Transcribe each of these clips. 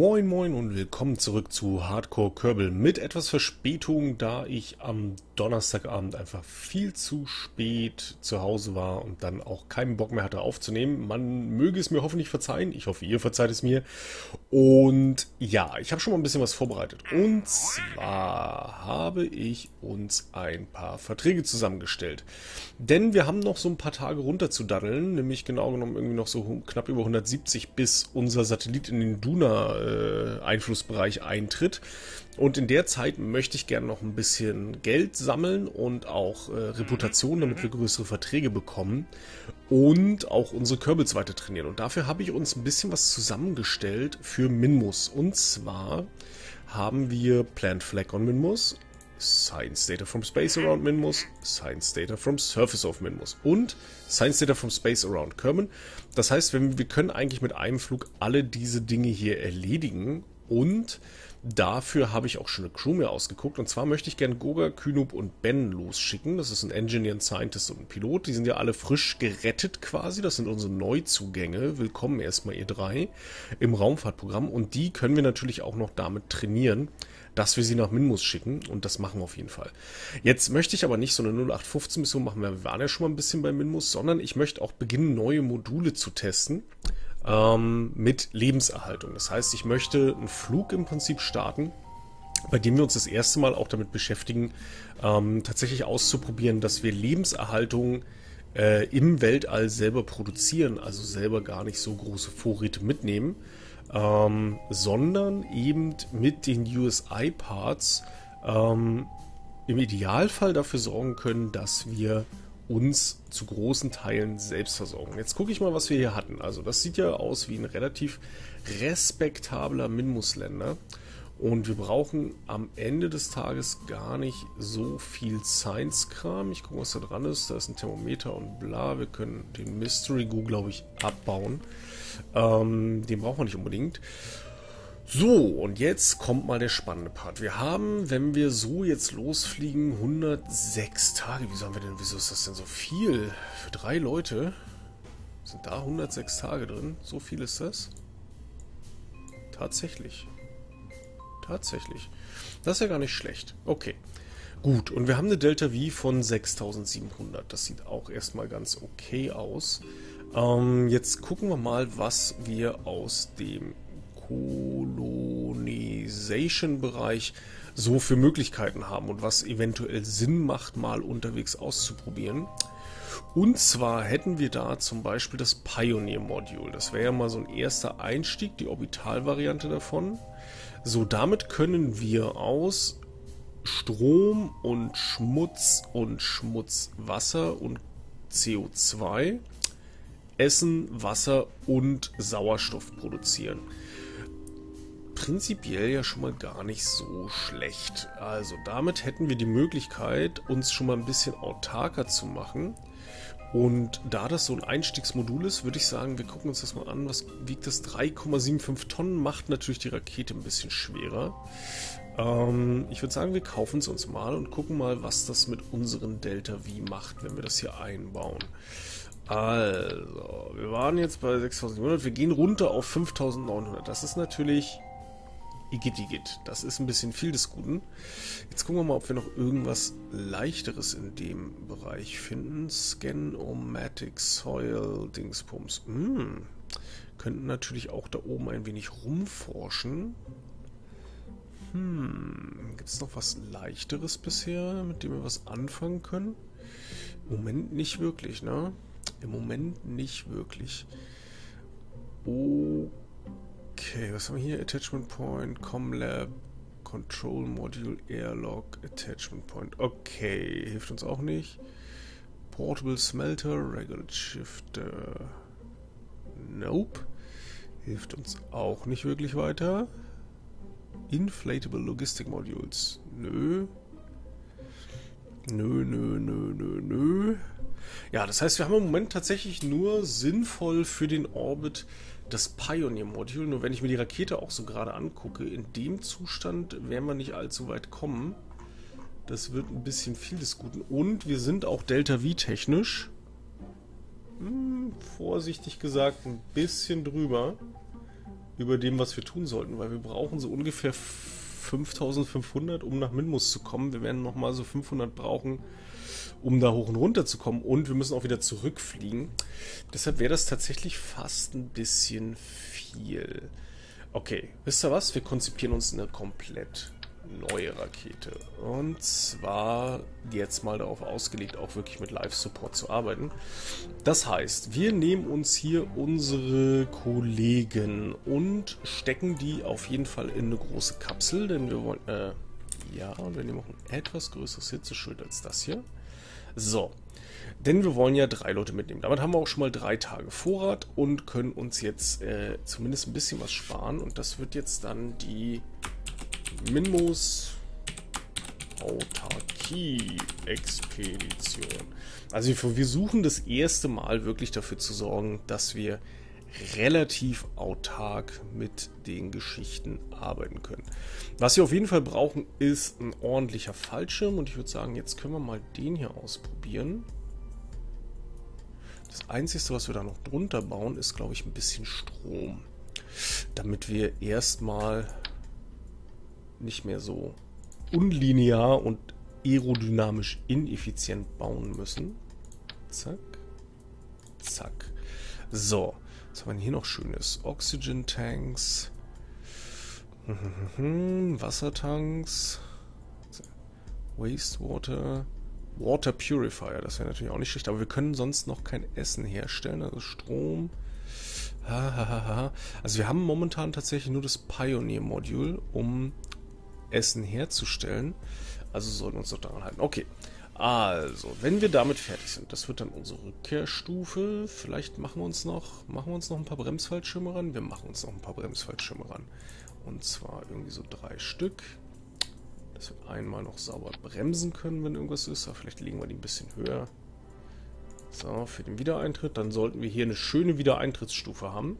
Moin Moin und willkommen zurück zu Hardcore Kerbal mit etwas Verspätung, da ich am Donnerstagabend einfach viel zu spät zu Hause war und dann auch keinen Bock mehr hatte aufzunehmen. Man möge es mir hoffentlich verzeihen, ich hoffe ihr verzeiht es mir. Und ja, ich habe schon mal ein bisschen was vorbereitet. Und zwar habe ich uns ein paar Verträge zusammengestellt. Denn wir haben noch so ein paar Tage runter zu daddeln, nämlich genau genommen irgendwie noch so knapp über 170, bis unser Satellit in den Duna Einflussbereich eintritt, und in der Zeit möchte ich gerne noch ein bisschen Geld sammeln und auch Reputation, damit wir größere Verträge bekommen und auch unsere Kerbals weiter trainieren, und dafür habe ich uns ein bisschen was zusammengestellt für Minmus. Und zwar haben wir Plant Flag on Minmus, Science Data from Space around Minmus, Science Data from Surface of Minmus und Science Data from Space around Kerbin. Das heißt, wir können eigentlich mit einem Flug alle diese Dinge hier erledigen, und dafür habe ich auch schon eine Crew mir ausgeguckt. Und zwar möchte ich gerne Goga, Kynop und Ben losschicken. Das ist ein Engineer, ein Scientist und ein Pilot. Die sind ja alle frisch gerettet quasi. Das sind unsere Neuzugänge. Willkommen erstmal ihr drei im Raumfahrtprogramm. Und die können wir natürlich auch noch damit trainieren, dass wir sie nach Minmus schicken, und das machen wir auf jeden Fall. Jetzt möchte ich aber nicht so eine 0815-Mission machen, wir waren ja schon mal ein bisschen bei Minmus, sondern ich möchte auch beginnen, neue Module zu testen mit Lebenserhaltung. Das heißt, ich möchte einen Flug im Prinzip starten, bei dem wir uns das erste Mal auch damit beschäftigen, tatsächlich auszuprobieren, dass wir Lebenserhaltung im Weltall selber produzieren, also selber gar nicht so große Vorräte mitnehmen, sondern eben mit den USI-Parts im Idealfall dafür sorgen können, dass wir uns zu großen Teilen selbst versorgen. Jetzt gucke ich mal, was wir hier hatten. Also das sieht ja aus wie ein relativ respektabler Minmus-Länder, und wir brauchen am Ende des Tages gar nicht so viel Science-Kram. Ich gucke, was da dran ist. Da ist ein Thermometer und bla. Wir können den Mystery Goo, glaube ich, abbauen. Den brauchen wir nicht unbedingt. So, und jetzt kommt mal der spannende Part. Wir haben, wenn wir so jetzt losfliegen, 106 Tage. Wieso haben wir denn, wieso ist das denn so viel? Für drei Leute sind da 106 Tage drin. So viel ist das? Tatsächlich. Tatsächlich. Das ist ja gar nicht schlecht. Okay. Gut, und wir haben eine Delta V von 6700. Das sieht auch erstmal ganz okay aus. Jetzt gucken wir mal, was wir aus dem Colonization-Bereich so für Möglichkeiten haben und was eventuell Sinn macht, mal unterwegs auszuprobieren. Und zwar hätten wir da zum Beispiel das Pioneer Module. Das wäre ja mal so ein erster Einstieg, die Orbitalvariante davon. So, damit können wir aus Strom und Schmutzwasser und CO2, Essen, Wasser und Sauerstoff produzieren. Prinzipiell ja schon mal gar nicht so schlecht. Also damit hätten wir die Möglichkeit, uns schon mal ein bisschen autarker zu machen. Und da das so ein Einstiegsmodul ist, würde ich sagen, wir gucken uns das mal an. Was wiegt das? 3,75 Tonnen, macht natürlich die Rakete ein bisschen schwerer. Ich würde sagen, wir kaufen es uns mal und gucken mal, was das mit unseren Delta V macht, wenn wir das hier einbauen. Also, wir waren jetzt bei 6.700, wir gehen runter auf 5.900. Das ist natürlich igitt. Das ist ein bisschen viel des Guten. Jetzt gucken wir mal, ob wir noch irgendwas Leichteres in dem Bereich finden. Scan-O-Matic Soil Dingsbums. Könnten natürlich auch da oben ein wenig rumforschen. Gibt es noch was Leichteres bisher, mit dem wir was anfangen können? Im Moment nicht wirklich, ne? Im Moment nicht wirklich. Okay, was haben wir hier? Attachment Point, Comlab, Control Module, Airlock, Attachment Point. Okay, hilft uns auch nicht. Portable Smelter, Regolith Shifter. Nope. Hilft uns auch nicht wirklich weiter. Inflatable Logistic Modules. Nö. Nö. Ja, das heißt, wir haben im Moment tatsächlich nur sinnvoll für den Orbit das Pioneer-Modul. Nur wenn ich mir die Rakete auch so gerade angucke, in dem Zustand werden wir nicht allzu weit kommen. Das wird ein bisschen viel des Guten. Und wir sind auch Delta-V-technisch, vorsichtig gesagt, ein bisschen drüber. über dem, was wir tun sollten, weil wir brauchen so ungefähr 5500, um nach Minmus zu kommen. Wir werden nochmal so 500 brauchen, um da hoch und runter zu kommen, und wir müssen auch wieder zurückfliegen. Deshalb wäre das tatsächlich fast ein bisschen viel. Okay, wisst ihr was? Wir konzipieren uns eine komplett neue Rakete. Und zwar jetzt mal darauf ausgelegt, auch wirklich mit Live-Support zu arbeiten. Das heißt, wir nehmen uns hier unsere Kollegen und stecken die auf jeden Fall in eine große Kapsel, denn wir wollen, ja, und wir nehmen auch ein etwas größeres Hitzeschild als das hier. So, denn wir wollen ja 3 Leute mitnehmen. Damit haben wir auch schon mal 3 Tage Vorrat und können uns jetzt zumindest ein bisschen was sparen. Und das wird jetzt dann die Minmus Autarkie-Expedition. Also wir suchen das erste Mal wirklich dafür zu sorgen, dass wir relativ autark mit den Geschichten arbeiten können. Was wir auf jeden Fall brauchen, ist ein ordentlicher Fallschirm, und ich würde sagen, jetzt können wir mal den hier ausprobieren. Das Einzige, was wir da noch drunter bauen, ist, glaube ich, ein bisschen Strom, damit wir erstmal nicht mehr so unlinear und aerodynamisch ineffizient bauen müssen. Zack, zack. So, was haben wir hier noch Schönes? Oxygen Tanks, Wassertanks, Wastewater, Water Purifier, das wäre natürlich auch nicht schlecht, aber wir können sonst noch kein Essen herstellen, also Strom. Also wir haben momentan tatsächlich nur das Pioneer Module, um Essen herzustellen, also sollten wir uns doch daran halten. Okay, also wenn wir damit fertig sind, das wird dann unsere Rückkehrstufe. Vielleicht machen wir uns noch ein paar Bremsfallschirme ran. Wir machen uns noch ein paar Bremsfallschirme ran, und zwar irgendwie so 3 Stück, dass wir einmal noch sauber bremsen können, wenn irgendwas ist. Aber vielleicht legen wir die ein bisschen höher. So, für den Wiedereintritt, dann sollten wir hier eine schöne Wiedereintrittsstufe haben.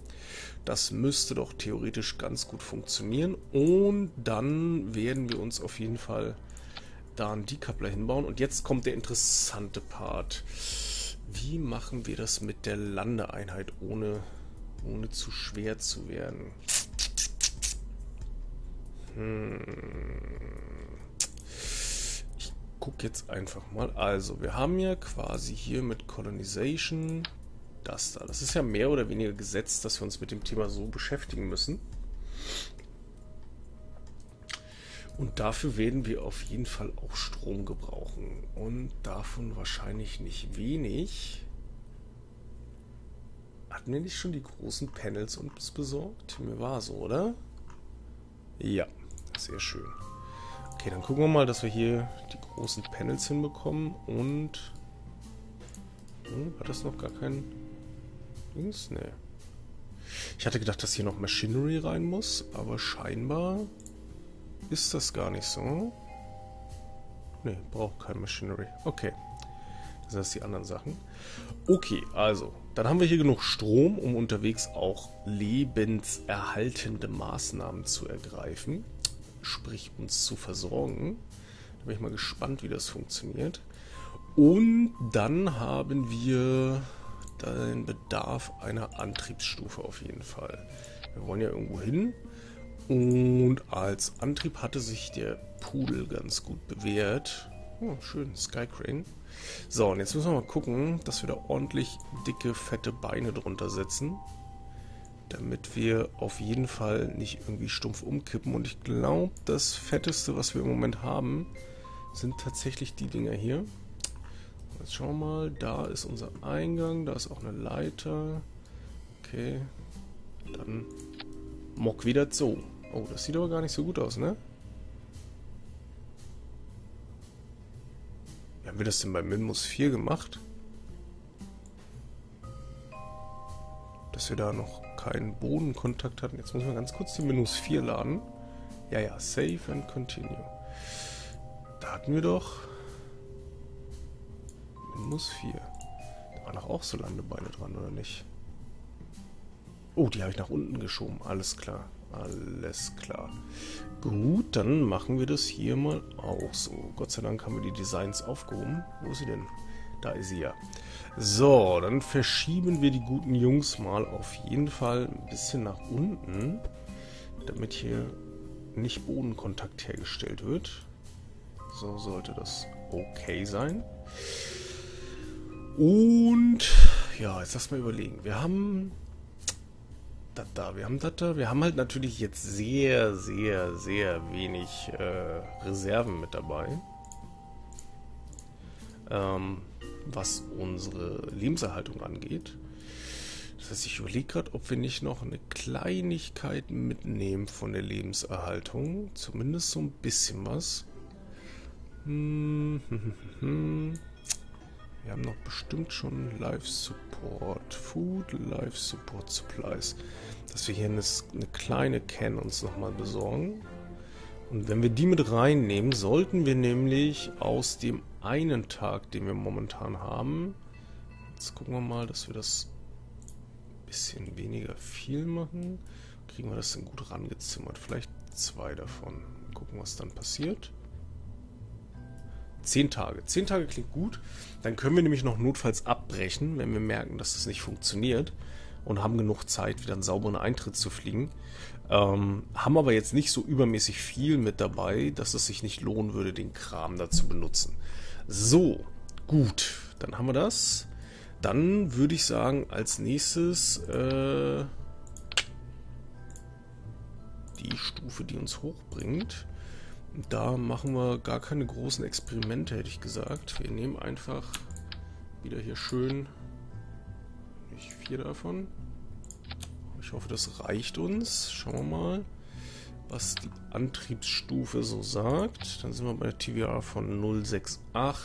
Das müsste doch theoretisch ganz gut funktionieren. Und dann werden wir uns auf jeden Fall da einen Decoupler hinbauen. Und jetzt kommt der interessante Part. Wie machen wir das mit der Landeeinheit, ohne zu schwer zu werden? Guck jetzt einfach mal. Also, wir haben ja quasi hier mit Colonization das da. Das ist ja mehr oder weniger gesetzt, dass wir uns mit dem Thema so beschäftigen müssen. Und dafür werden wir auf jeden Fall auch Strom gebrauchen. Und davon wahrscheinlich nicht wenig. Hatten wir nicht schon die großen Panels uns besorgt? Mir war so, oder? Ja, sehr schön. Okay, dann gucken wir mal, dass wir hier die großen Panels hinbekommen, und hat das noch gar kein Dings? Ne. Ich hatte gedacht, dass hier noch Machinery rein muss, aber scheinbar ist das gar nicht so. Ne, braucht kein Machinery. Okay. Das heißt die anderen Sachen. Okay, also, dann haben wir hier genug Strom, um unterwegs auch lebenserhaltende Maßnahmen zu ergreifen. Sprich, uns zu versorgen. Da bin ich mal gespannt, wie das funktioniert. Und dann haben wir den Bedarf einer Antriebsstufe auf jeden Fall. Wir wollen ja irgendwo hin. Und als Antrieb hatte sich der Pudel ganz gut bewährt. Oh, schön, Skycrane. So, und jetzt müssen wir mal gucken, dass wir da ordentlich dicke, fette Beine drunter setzen, damit wir auf jeden Fall nicht irgendwie stumpf umkippen. Und ich glaube, das Fetteste, was wir im Moment haben, sind tatsächlich die Dinger hier. Jetzt schauen wir mal, da ist unser Eingang, da ist auch eine Leiter. Okay, dann mock wieder so. Oh, das sieht aber gar nicht so gut aus, ne? Wie haben wir das denn bei Minmus 4 gemacht? Dass wir da noch keinen Bodenkontakt hatten. Jetzt müssen wir ganz kurz die Minmus 4 laden. Ja, ja, save and continue. Da hatten wir doch Minmus 4. Da waren doch auch so Landebeine dran, oder nicht? Oh, die habe ich nach unten geschoben. Alles klar, alles klar. Gut, dann machen wir das hier mal auch so. Gott sei Dank haben wir die Designs aufgehoben. Wo ist sie denn? Da ist sie ja. So, dann verschieben wir die guten Jungs mal auf jeden Fall ein bisschen nach unten, damit hier nicht Bodenkontakt hergestellt wird. So sollte das okay sein. Und ja, jetzt lass mal überlegen. Wir haben das da, wir haben das da. Wir haben halt natürlich jetzt sehr, sehr, sehr wenig Reserven mit dabei. Was unsere Lebenserhaltung angeht. Das heißt, ich überlege gerade, ob wir nicht noch eine Kleinigkeit mitnehmen von der Lebenserhaltung. Zumindest so ein bisschen was. Wir haben noch bestimmt schon Life Support Food, Life Support Supplies. Dass wir hier eine kleine Can uns nochmal besorgen. Und wenn wir die mit reinnehmen, sollten wir nämlich aus dem einen Tag, den wir momentan haben, jetzt gucken wir mal, dass wir das ein bisschen weniger viel machen. Kriegen wir das denn gut rangezimmert? Vielleicht zwei davon. Gucken, was dann passiert. 10 Tage. 10 Tage klingt gut. Dann können wir nämlich noch notfalls abbrechen, wenn wir merken, dass das nicht funktioniert. Und haben genug Zeit, wieder einen sauberen Eintritt zu fliegen. Haben aber jetzt nicht so übermäßig viel mit dabei, dass es sich nicht lohnen würde, den Kram dazu benutzen. So, gut. Dann haben wir das. Dann würde ich sagen, als nächstes die Stufe, die uns hochbringt. Da machen wir gar keine großen Experimente, hätte ich gesagt. Wir nehmen einfach wieder hier schön 4 davon. Ich hoffe, das reicht uns. Schauen wir mal, was die Antriebsstufe so sagt. Dann sind wir bei der TVR von 068.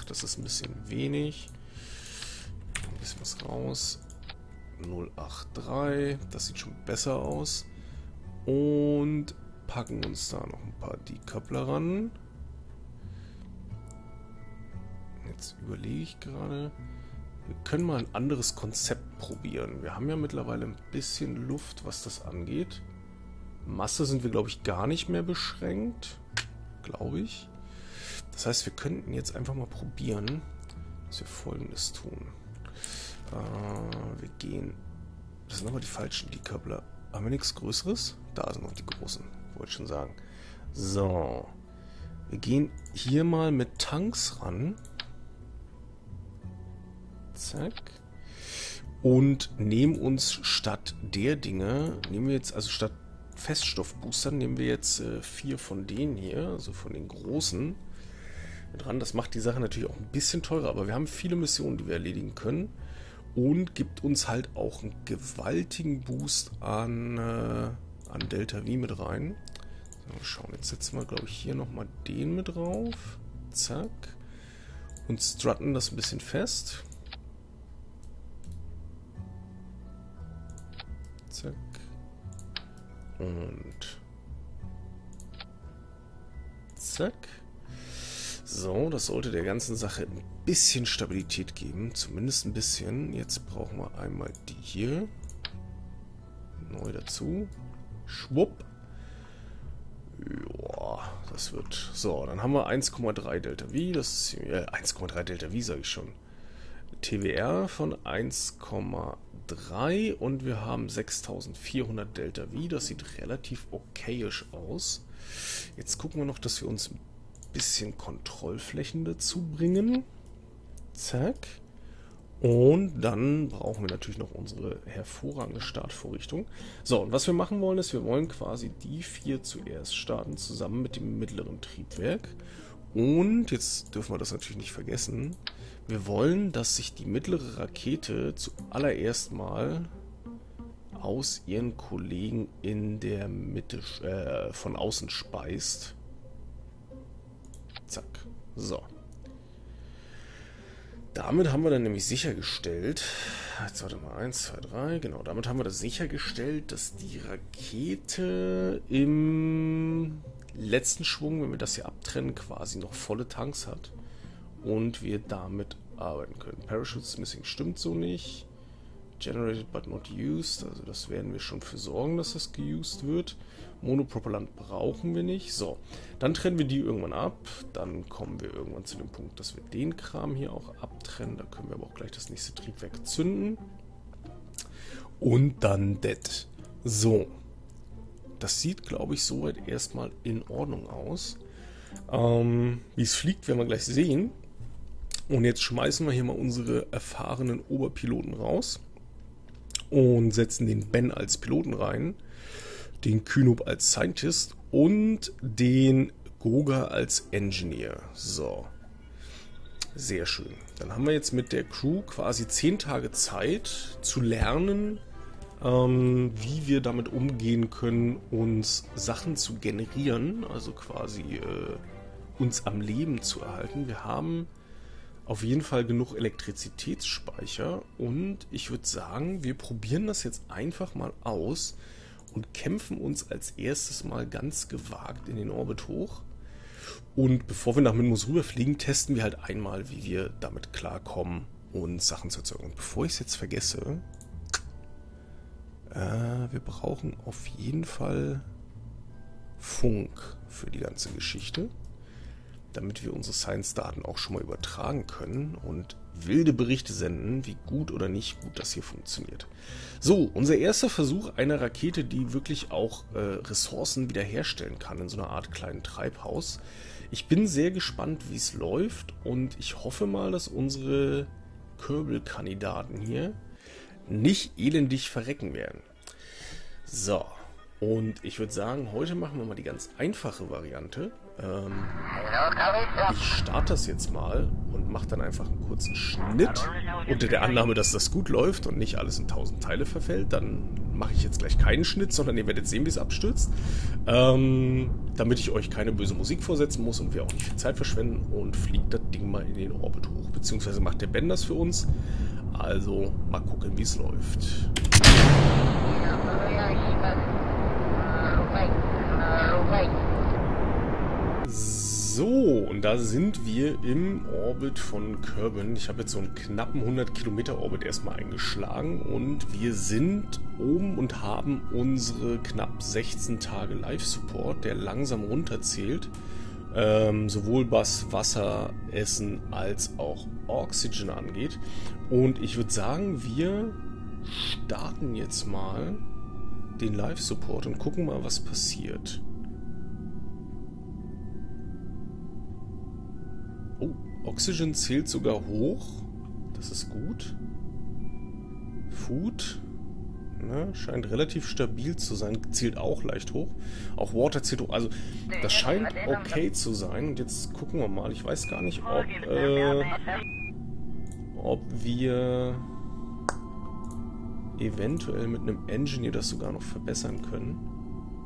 Das ist ein bisschen wenig. Ein bisschen was raus. 083. Das sieht schon besser aus. Und packen uns da noch ein paar Decoupler ran. Jetzt überlege ich gerade. Wir können mal ein anderes Konzept probieren. Wir haben ja mittlerweile ein bisschen Luft, was das angeht. Masse sind wir, glaube ich, gar nicht mehr beschränkt. Glaube ich. Das heißt, wir könnten jetzt einfach mal probieren, dass wir Folgendes tun. Wir gehen... Das sind aber die falschen Decoupler. Haben wir nichts Größeres? Da sind noch die großen, wollte ich schon sagen. So. Wir gehen hier mal mit Tanks ran. Zack. Und nehmen uns statt der Dinge, nehmen wir jetzt, also statt Feststoffboostern, nehmen wir jetzt 4 von denen hier, also von den großen dran. Das macht die Sache natürlich auch ein bisschen teurer, aber wir haben viele Missionen, die wir erledigen können und gibt uns halt auch einen gewaltigen Boost an Delta V mit rein. So, schauen, jetzt setzen wir, glaube ich, hier nochmal den mit drauf. Zack. Und strutten das ein bisschen fest. Zack. Und zack. So, das sollte der ganzen Sache ein bisschen Stabilität geben. Zumindest ein bisschen. Jetzt brauchen wir einmal die hier. Neu dazu. Schwupp. Joa, das wird... So, dann haben wir 1,3 Delta V. Das ist 1,3 Delta V, sage ich schon. TWR von 1,3 und wir haben 6400 Delta V. Das sieht relativ okayisch aus. Jetzt gucken wir noch, dass wir uns ein bisschen Kontrollflächen dazu bringen. Zack. Und dann brauchen wir natürlich noch unsere hervorragende Startvorrichtung. So, und was wir machen wollen, ist, wir wollen quasi die 4 zuerst starten, zusammen mit dem mittleren Triebwerk. Und jetzt dürfen wir das natürlich nicht vergessen. Wir wollen, dass sich die mittlere Rakete zuallererst mal aus ihren Kollegen in der Mitte von außen speist. Zack. So. Damit haben wir dann nämlich sichergestellt, jetzt warte mal, 1, 2, 3, genau, damit haben wir das sichergestellt, dass die Rakete im letzten Schwung, wenn wir das hier abtrennen, quasi noch volle Tanks hat und wir damit arbeiten können. Parachutes Missing stimmt so nicht. Generated but not used, also das werden wir schon für sorgen, dass das geused wird. Monopropellant brauchen wir nicht. So, dann trennen wir die irgendwann ab. Dann kommen wir irgendwann zu dem Punkt, dass wir den Kram hier auch abtrennen. Da können wir aber auch gleich das nächste Triebwerk zünden. Und dann das. So, das sieht, glaube ich, soweit erstmal in Ordnung aus. Wie es fliegt, werden wir gleich sehen. Und jetzt schmeißen wir hier mal unsere erfahrenen Oberpiloten raus und setzen den Ben als Piloten rein, den Kynop als Scientist und den Goga als Engineer. So, sehr schön. Dann haben wir jetzt mit der Crew quasi 10 Tage Zeit zu lernen, wie wir damit umgehen können, uns Sachen zu generieren, also quasi uns am Leben zu erhalten. Wir haben auf jeden Fall genug Elektrizitätsspeicher und ich würde sagen, wir probieren das jetzt einfach mal aus und kämpfen uns als erstes mal ganz gewagt in den Orbit hoch. Und bevor wir nach Minmus rüberfliegen, testen wir halt einmal, wie wir damit klarkommen und Sachen zu erzeugen. Und bevor ich es jetzt vergesse, wir brauchen auf jeden Fall Funk für die ganze Geschichte, damit wir unsere Science-Daten auch schon mal übertragen können und wilde Berichte senden, wie gut oder nicht gut das hier funktioniert. So, unser erster Versuch einer Rakete, die wirklich auch Ressourcen wiederherstellen kann in so einer Art kleinen Treibhaus. Ich bin sehr gespannt, wie es läuft und ich hoffe mal, dass unsere Kerbal-Kandidaten hier nicht elendig verrecken werden. So, und ich würde sagen, heute machen wir mal die ganz einfache Variante. Ich starte das jetzt mal und mache dann einfach einen kurzen Schnitt unter der Annahme, dass das gut läuft und nicht alles in 1000 Teile verfällt. Dann mache ich jetzt gleich keinen Schnitt, sondern ihr werdet sehen, wie es abstürzt, damit ich euch keine böse Musik vorsetzen muss und wir auch nicht viel Zeit verschwenden, und fliegt das Ding mal in den Orbit hoch, beziehungsweise macht der Ben das für uns. Also mal gucken, wie es läuft. So, und da sind wir im Orbit von Kerbin. Ich habe jetzt so einen knappen 100 Kilometer Orbit erstmal eingeschlagen und wir sind oben und haben unsere knapp 16 Tage Live-Support, der langsam runterzählt. Sowohl was Wasser, Essen als auch Oxygen angeht. Und ich würde sagen, wir starten jetzt mal den Live-Support und gucken mal, was passiert. Oh, Oxygen zählt sogar hoch. Das ist gut. Food, ne, scheint relativ stabil zu sein. Zählt auch leicht hoch. Auch Water zählt hoch. Also, das scheint okay zu sein. Und jetzt gucken wir mal. Ich weiß gar nicht, ob wir eventuell mit einem Engineer das sogar noch verbessern können.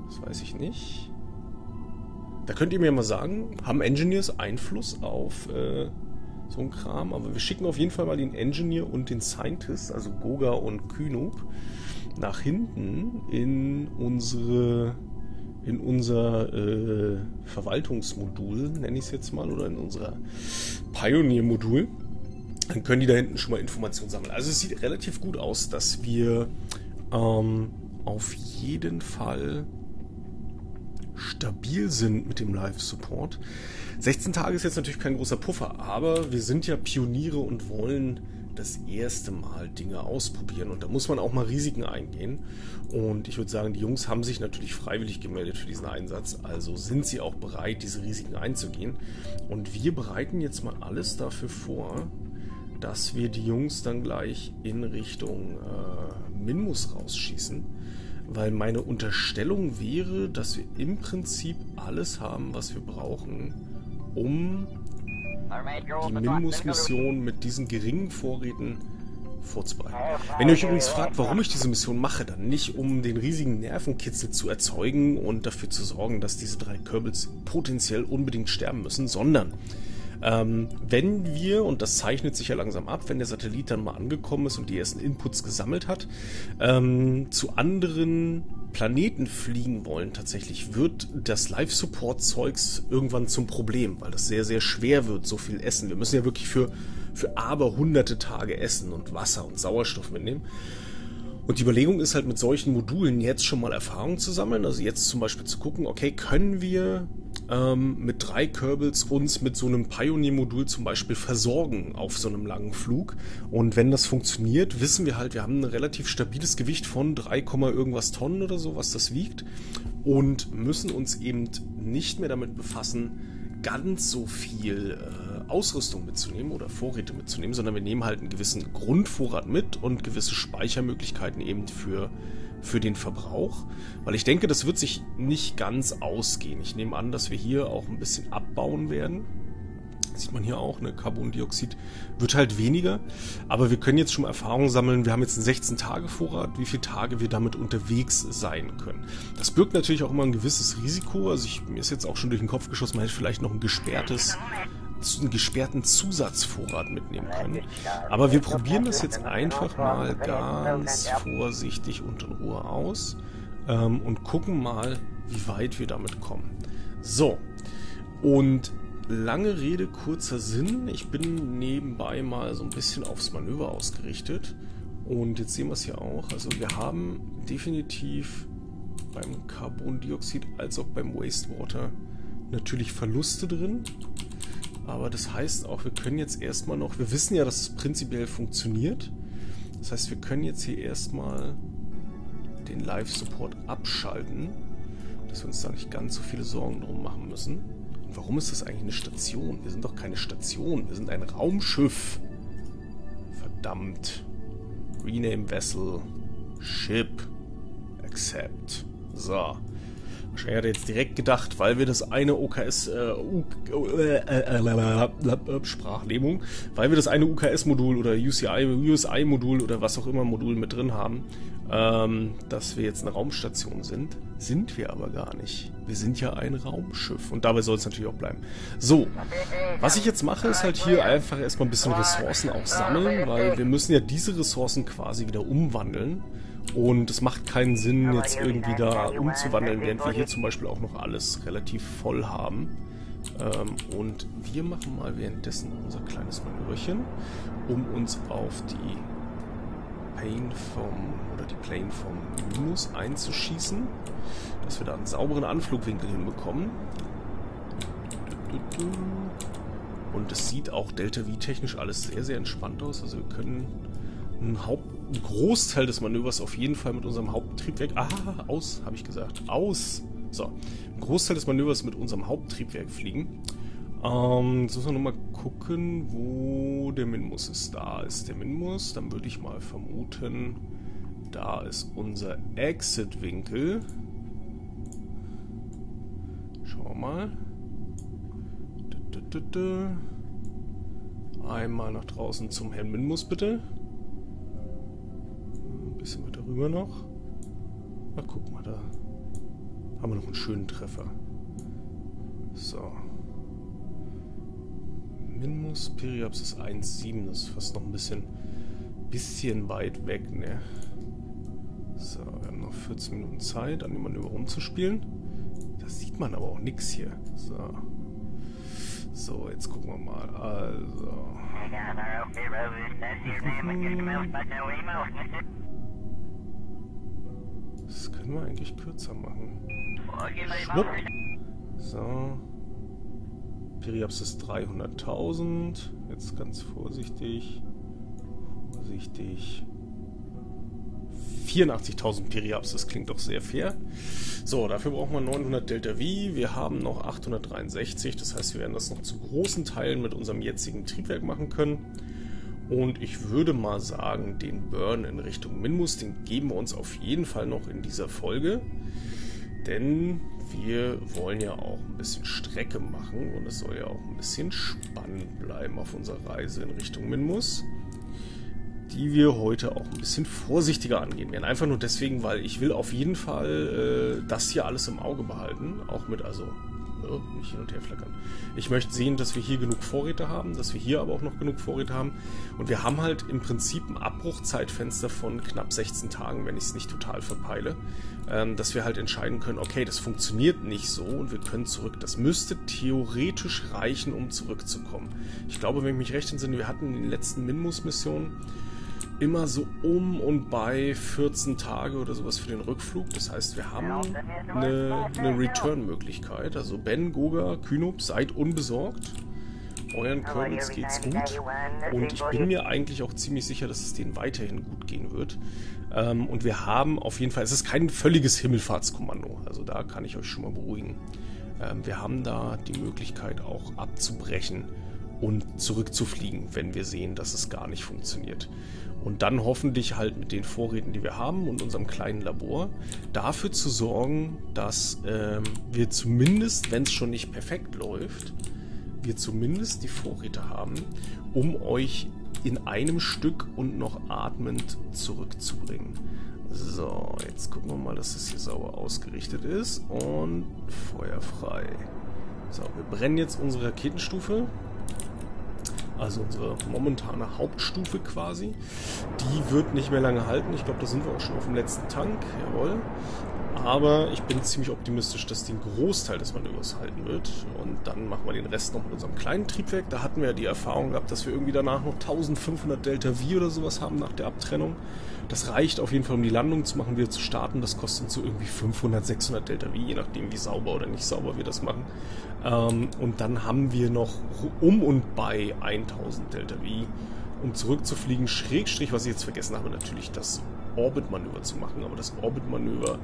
Das weiß ich nicht. Da könnt ihr mir mal sagen, haben Engineers Einfluss auf so einen Kram? Aber wir schicken auf jeden Fall mal den Engineer und den Scientist, also Goga und Kynop, nach hinten in unser Verwaltungsmodul, nenne ich es jetzt mal, oder in unser Pioneer-Modul. Dann können die da hinten schon mal Informationen sammeln. Also es sieht relativ gut aus, dass wir auf jeden Fall stabil sind mit dem Live-Support. 16 Tage ist jetzt natürlich kein großer Puffer, aber wir sind ja Pioniere und wollen das erste Mal Dinge ausprobieren und da muss man auch mal Risiken eingehen. Und ich würde sagen, die Jungs haben sich natürlich freiwillig gemeldet für diesen Einsatz, also sind sie auch bereit, diese Risiken einzugehen. Und wir bereiten jetzt mal alles dafür vor, dass wir die Jungs dann gleich in Richtung Minmus rausschießen. Weil meine Unterstellung wäre, dass wir im Prinzip alles haben, was wir brauchen, um die Minmus-Mission mit diesen geringen Vorräten vorzubereiten. Wenn ihr euch übrigens fragt, warum ich diese Mission mache, dann nicht, um den riesigen Nervenkitzel zu erzeugen und dafür zu sorgen, dass diese 3 Kerbals potenziell unbedingt sterben müssen, sondern wenn wir, und das zeichnet sich ja langsam ab, wenn der Satellit dann mal angekommen ist und die ersten Inputs gesammelt hat, zu anderen Planeten fliegen wollen, tatsächlich wird das Live-Support-Zeugs irgendwann zum Problem, weil das sehr, sehr schwer wird, so viel Essen. Wir müssen ja wirklich für aber hunderte Tage Essen und Wasser und Sauerstoff mitnehmen. Und die Überlegung ist halt, mit solchen Modulen jetzt schon mal Erfahrung zu sammeln. Also jetzt zum Beispiel zu gucken, okay, können wir mit 3 Kerbals uns mit so einem Pioneer-Modul zum Beispiel versorgen auf so einem langen Flug. Und wenn das funktioniert, wissen wir halt, wir haben ein relativ stabiles Gewicht von 3, irgendwas Tonnen oder so, was das wiegt. Und müssen uns eben nicht mehr damit befassen, ganz so viel Ausrüstung mitzunehmen oder Vorräte mitzunehmen, sondern wir nehmen halt einen gewissen Grundvorrat mit und gewisse Speichermöglichkeiten eben für den Verbrauch, weil ich denke, das wird sich nicht ganz ausgehen. Ich nehme an, dass wir hier auch ein bisschen abbauen werden. Sieht man hier auch, ne? Carbondioxid wird halt weniger, aber wir können jetzt schon Erfahrung sammeln. Wir haben jetzt einen 16-Tage-Vorrat, wie viele Tage wir damit unterwegs sein können. Das birgt natürlich auch immer ein gewisses Risiko. Also mir ist jetzt auch schon durch den Kopf geschossen, man hätte vielleicht noch einen gesperrten Zusatzvorrat mitnehmen können. Aber wir probieren das jetzt einfach mal ganz vorsichtig und in Ruhe aus und gucken mal, wie weit wir damit kommen. So, und lange Rede, kurzer Sinn. Ich bin nebenbei mal so ein bisschen aufs Manöver ausgerichtet. Und jetzt sehen wir es hier auch. Also wir haben definitiv beim Carbondioxid als auch beim Wastewater natürlich Verluste drin. Aber das heißt auch, wir können jetzt erstmal noch... Wir wissen ja, dass es prinzipiell funktioniert. Das heißt, wir können jetzt hier erstmal den Live-Support abschalten, dass wir uns da nicht ganz so viele Sorgen drum machen müssen. Warum ist das eigentlich eine Station? Wir sind doch keine Station, wir sind ein Raumschiff. Verdammt. Rename Vessel. Ship. Accept. So. Wahrscheinlich hat er jetzt direkt gedacht, weil wir das eine UKS-Modul oder UCI-Modul oder was auch immer Modul mit drin haben, dass wir jetzt eine Raumstation sind. Sind wir aber gar nicht. Wir sind ja ein Raumschiff. Und dabei soll es natürlich auch bleiben. So, was ich jetzt mache, ist halt hier einfach erstmal ein bisschen Ressourcen auch sammeln, weil wir müssen ja diese Ressourcen quasi wieder umwandeln. Und es macht keinen Sinn, jetzt irgendwie da umzuwandeln, während wir hier zum Beispiel auch noch alles relativ voll haben. Und wir machen mal währenddessen unser kleines Manöverchen, um uns auf die Plane vom Minmus einzuschießen, dass wir da einen sauberen Anflugwinkel hinbekommen. Und es sieht auch Delta-V-technisch alles sehr, sehr entspannt aus. Also wir können einen Großteil des Manövers auf jeden Fall mit unserem Haupttriebwerk... Ah, aus, habe ich gesagt. Aus! So, einen Großteil des Manövers mit unserem Haupttriebwerk fliegen. Jetzt müssen wir nochmal gucken, wo der Minmus ist. Da ist der Minmus. Dann würde ich mal vermuten, da ist unser Exit-Winkel. Schauen wir mal. Einmal nach draußen zum Herrn Minmus, bitte. Ein bisschen weiter rüber noch. Na, guck mal, da haben wir noch einen schönen Treffer. So. Minmus, Periapsis 1,7. Das ist fast noch ein bisschen weit weg, ne? So, wir haben noch 14 Minuten Zeit, an dem Manöver rumzuspielen. Da sieht man aber auch nichts hier. So. So, jetzt gucken wir mal. Also. Das können wir eigentlich kürzer machen. Schwupp. So. Periapsis 300.000. Jetzt ganz vorsichtig. 84.000 Periapsis, klingt doch sehr fair. So, dafür brauchen wir 900 Delta V. Wir haben noch 863, das heißt, wir werden das noch zu großen Teilen mit unserem jetzigen Triebwerk machen können. Und ich würde mal sagen, den Burn in Richtung Minmus, den geben wir uns auf jeden Fall noch in dieser Folge. Denn wir wollen ja auch ein bisschen Strecke machen und es soll ja auch ein bisschen spannend bleiben auf unserer Reise in Richtung Minmus, die wir heute auch ein bisschen vorsichtiger angehen werden. Einfach nur deswegen, weil ich will auf jeden Fall das hier alles im Auge behalten. Auch mit, also, nicht hin und her flackern. Ich möchte sehen, dass wir hier genug Vorräte haben, dass wir hier aber auch noch genug Vorräte haben. Und wir haben halt im Prinzip ein Abbruchzeitfenster von knapp 16 Tagen, wenn ich es nicht total verpeile, dass wir halt entscheiden können, okay, das funktioniert nicht so und wir können zurück. Das müsste theoretisch reichen, um zurückzukommen. Ich glaube, wenn ich mich recht entsinne, wir hatten in den letzten Minmus-Missionen immer so um und bei 14 Tage oder sowas für den Rückflug. Das heißt, wir haben eine Return-Möglichkeit. Also Ben, Goga, Kynop, seid unbesorgt. Euren Kerbals geht's gut. Und ich bin mir eigentlich auch ziemlich sicher, dass es denen weiterhin gut gehen wird. Und wir haben auf jeden Fall, es ist kein völliges Himmelfahrtskommando. Also da kann ich euch schon mal beruhigen. Wir haben da die Möglichkeit auch abzubrechen und zurückzufliegen, wenn wir sehen, dass es gar nicht funktioniert. Und dann hoffentlich halt mit den Vorräten, die wir haben und unserem kleinen Labor, dafür zu sorgen, dass wir zumindest, wenn es schon nicht perfekt läuft, wir zumindest die Vorräte haben, um euch in einem Stück und noch atmend zurückzubringen. So, jetzt gucken wir mal, dass das hier sauber ausgerichtet ist und feuerfrei. So, wir brennen jetzt unsere Raketenstufe. Also unsere momentane Hauptstufe quasi. Die wird nicht mehr lange halten. Ich glaube, da sind wir auch schon auf dem letzten Tank. Jawohl. Aber ich bin ziemlich optimistisch, dass den Großteil des Manövers halten wird. Und dann machen wir den Rest noch mit unserem kleinen Triebwerk. Da hatten wir ja die Erfahrung gehabt, dass wir irgendwie danach noch 1500 Delta V oder sowas haben nach der Abtrennung. Das reicht auf jeden Fall, um die Landung zu machen, wieder zu starten. Das kostet so irgendwie 500, 600 Delta V, je nachdem wie sauber oder nicht sauber wir das machen. Und dann haben wir noch um und bei 1000 Delta V, um zurückzufliegen. Schrägstrich, was ich jetzt vergessen habe, natürlich das Orbit-Manöver zu machen, aber das Orbit-Manöver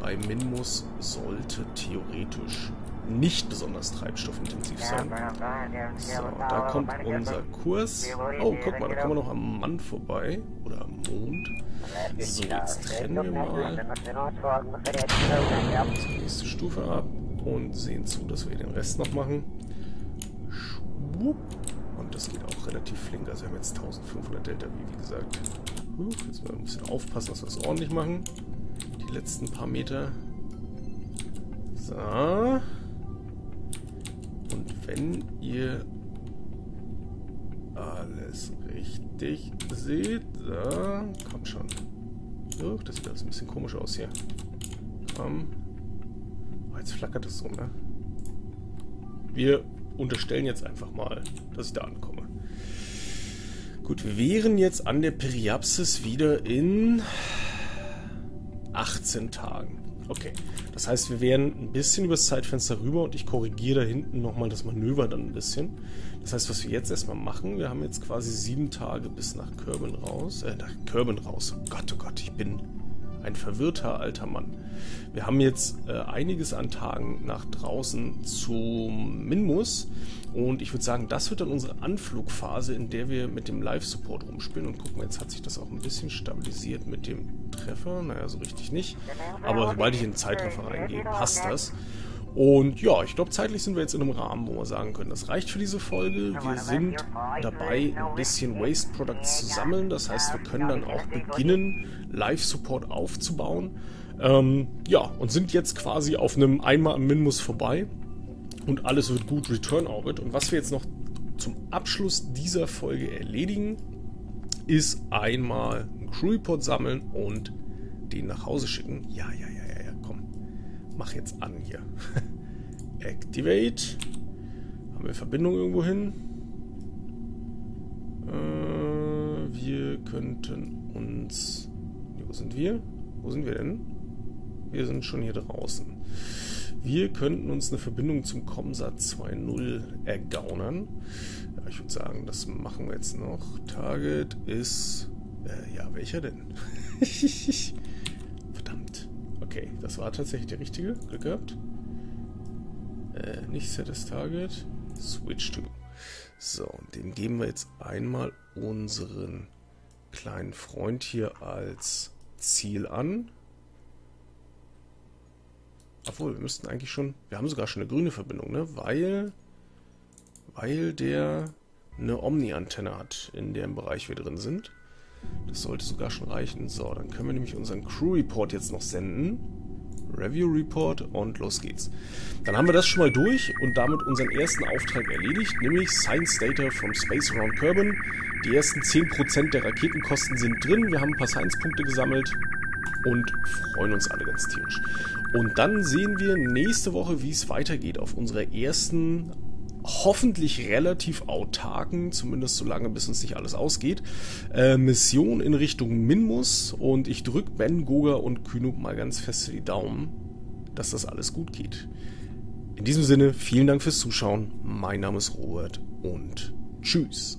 bei Minmus sollte theoretisch nicht besonders treibstoffintensiv sein. So, da kommt unser Kurs. Oh, guck mal, da kommen wir noch am Mann vorbei. Oder am Mond. So, jetzt trennen wir mal. So, nächste Stufe ab und sehen zu, dass wir den Rest noch machen. Schwupp. Und das geht auch relativ flink. Also wir haben jetzt 1500 Delta V, wie gesagt. Jetzt mal ein bisschen aufpassen, dass wir das ordentlich machen. Die letzten paar Meter. So. Und wenn ihr alles richtig seht, so, komm schon. Huch, das sieht alles ein bisschen komisch aus hier. Komm. Oh, jetzt flackert es so, ne? Wir unterstellen jetzt einfach mal, dass ich da ankomme. Gut, wir wären jetzt an der Periapsis wieder in 18 Tagen. Okay, das heißt, wir wären ein bisschen übers Zeitfenster rüber und ich korrigiere da hinten nochmal das Manöver dann ein bisschen. Das heißt, was wir jetzt erstmal machen, wir haben jetzt quasi 7 Tage bis nach Kerbin raus. Nach Kerbin raus. Oh Gott, ich bin ein verwirrter alter Mann. Wir haben jetzt einiges an Tagen nach draußen zum Minmus und ich würde sagen, das wird dann unsere Anflugphase, in der wir mit dem Live-Support rumspielen und gucken, jetzt hat sich das auch ein bisschen stabilisiert mit dem Treffer, naja, so richtig nicht, aber sobald ich in den Zeitreffer reingehe, passt das. Und ja, ich glaube, zeitlich sind wir jetzt in einem Rahmen, wo wir sagen können, das reicht für diese Folge. Wir sind dabei, ein bisschen Waste Products zu sammeln. Das heißt, wir können dann auch beginnen, Live-Support aufzubauen. Ja, und sind jetzt quasi auf einem einmal am Minmus vorbei. Und alles wird gut, Return Orbit. Und was wir jetzt noch zum Abschluss dieser Folge erledigen, ist einmal einen Crew Report sammeln und den nach Hause schicken. Ja, ja, ja. Mach jetzt an hier. Activate. Haben wir Verbindung irgendwo hin? Wir könnten uns... Wo sind wir? Wo sind wir denn? Wir sind schon hier draußen. Wir könnten uns eine Verbindung zum Komsat 2.0 ergaunern. Ja, ich würde sagen, das machen wir jetzt noch. Target ist... ja, welcher denn? Okay, das war tatsächlich der richtige. Glück gehabt. Nicht set as target. Switch to. So, und dem geben wir jetzt einmal unseren kleinen Freund hier als Ziel an. Obwohl, wir müssten eigentlich schon... Wir haben sogar schon eine grüne Verbindung, ne? Weil der eine Omni-Antenne hat, in dem Bereich wir drin sind. Das sollte sogar schon reichen. So, dann können wir nämlich unseren Crew Report jetzt noch senden. Review Report und los geht's. Dann haben wir das schon mal durch und damit unseren ersten Auftrag erledigt, nämlich Science Data from Space Around Kerbin. Die ersten 10% der Raketenkosten sind drin. Wir haben ein paar Science-Punkte gesammelt und freuen uns alle ganz tierisch. Und dann sehen wir nächste Woche, wie es weitergeht auf unserer ersten hoffentlich relativ autarken, zumindest so lange, bis uns nicht alles ausgeht, Mission in Richtung Minmus, und ich drücke Ben, Goga und Kynop mal ganz fest die Daumen, dass das alles gut geht. In diesem Sinne, vielen Dank fürs Zuschauen. Mein Name ist Robert und tschüss.